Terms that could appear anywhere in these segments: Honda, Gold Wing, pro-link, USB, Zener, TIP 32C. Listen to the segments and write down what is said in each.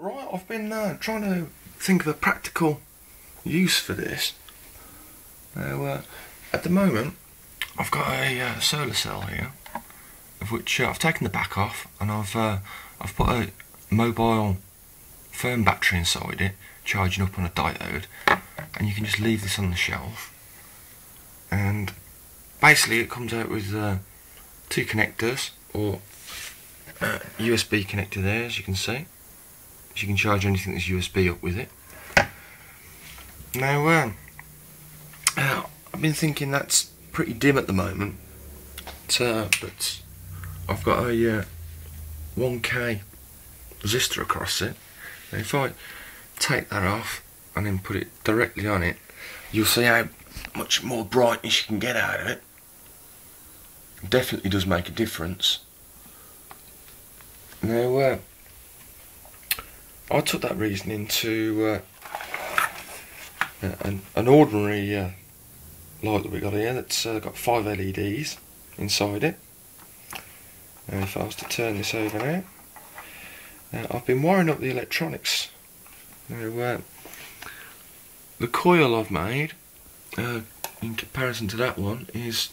Right, I've been trying to think of a practical use for this. Now, at the moment, I've got a solar cell here, of which I've taken the back off, and I've put a mobile phone battery inside it, charging up on a diode, and you can just leave this on the shelf. And basically, it comes out with two connectors, or a USB connector there, as you can see. So you can charge anything that's USB up with it. Now, I've been thinking that's pretty dim at the moment, but I've got a 1K resistor across it. Now if I take that off and then put it directly on it, you'll see how much more brightness you can get out of it. It definitely does make a difference. Now I took that reasoning to an ordinary light that we got here that's got 5 LEDs inside it. Now if I was to turn this over now, I've been wiring up the electronics. Now the coil I've made in comparison to that one is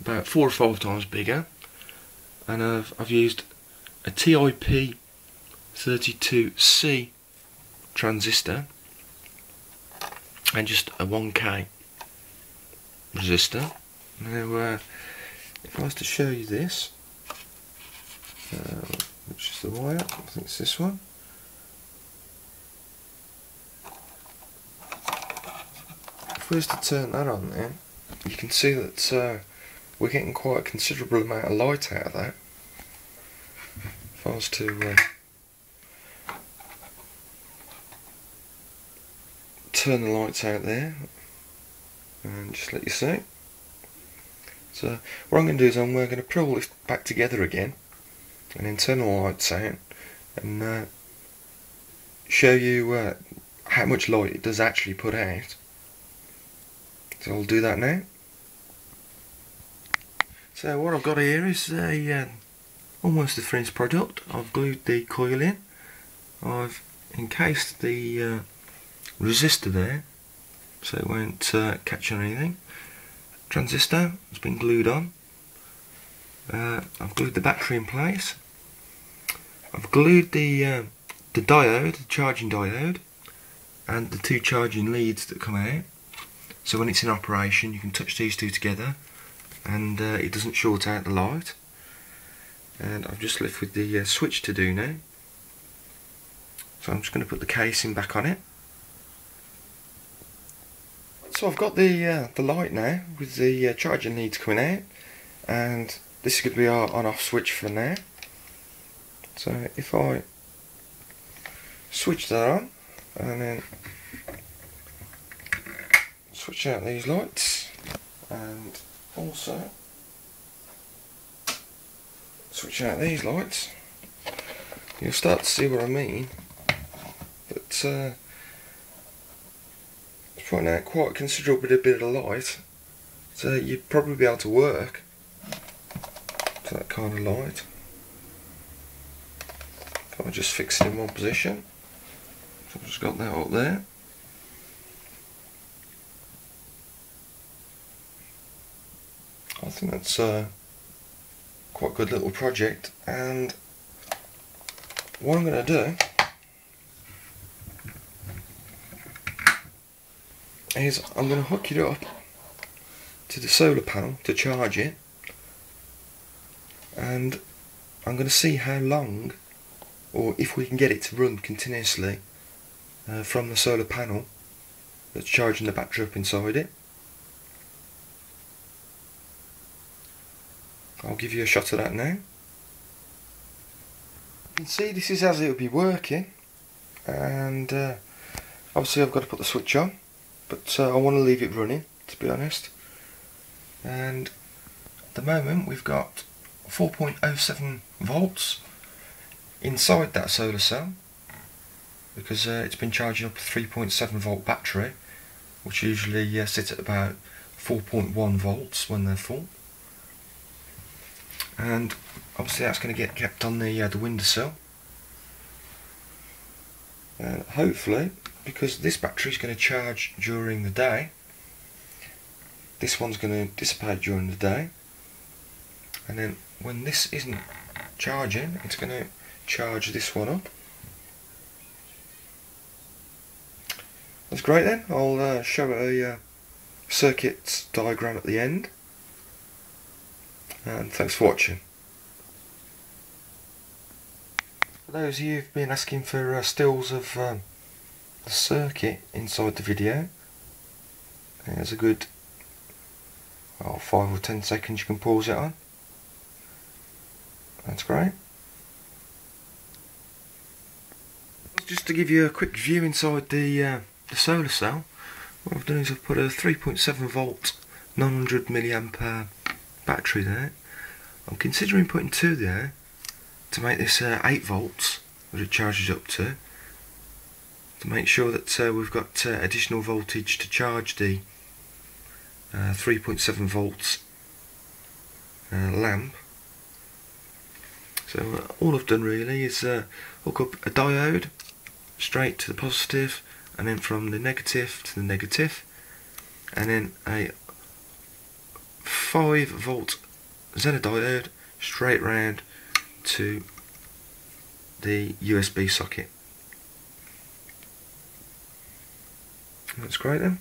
about 4 or 5 times bigger, and I've used a TIP 32C transistor and just a 1K resistor. Now if I was to show you this, which is the wire, I think it's this one. If we was to turn that on then, you can see that we're getting quite a considerable amount of light out of that. If I was to turn the lights out there and just let you see. So what I'm going to do is we're going to put all this back together again and then turn the lights out and show you how much light it does actually put out. So I'll do that now. So what I've got here is a almost a finished product. I've glued the coil in. I've encased the resistor there so it won't catch on anything. Transistor has been glued on. I've glued the battery in place. I've glued the diode, the charging diode, and the two charging leads that come out, so when it's in operation you can touch these two together and it doesn't short out the light. And I've just left with the switch to do now, so I'm just going to put the casing back on it. So I've got the light now with the charging leads coming out, and this is going to be our on-off switch for now. So if I switch that on and then switch out these lights and also switch out these lights, you'll start to see what I mean. But it's putting out quite a considerable bit of light, so you'd probably be able to work to that kind of light. If I just fix it in one position, so I've just got that up there. I think that's quite a good little project, and what I'm going to do is I'm going to hook it up to the solar panel to charge it, and I'm going to see how long, or if we can get it to run continuously from the solar panel that's charging the battery up inside it. I'll give you a shot of that now. You can see this is as it will be working, and obviously I've got to put the switch on, but I want to leave it running, to be honest. And at the moment we've got 4.07 volts inside that solar cell, because it's been charging up a 3.7 volt battery, which usually sits at about 4.1 volts when they're full. And obviously that's going to get kept on the windowsill. hopefully, because this battery is going to charge during the day, this one's going to dissipate during the day, and then when this isn't charging, it's going to charge this one up. That's great then. I'll show a circuit diagram at the end, and thanks for watching. For those of you who've been asking for stills of the circuit inside the video, there's a good 5 or 10 seconds you can pause it on. That's great. Just to give you a quick view inside the solar cell, what I've done is I've put a 3.7 volt 900 milliampere battery there. I'm considering putting 2 there to make this 8 volts that it charges up to make sure that we've got additional voltage to charge the 3.7 volts lamp. So all I've done really is hook up a diode straight to the positive, and then from the negative to the negative, and then a 5 volt Zener diode straight round to the USB socket. That's great then.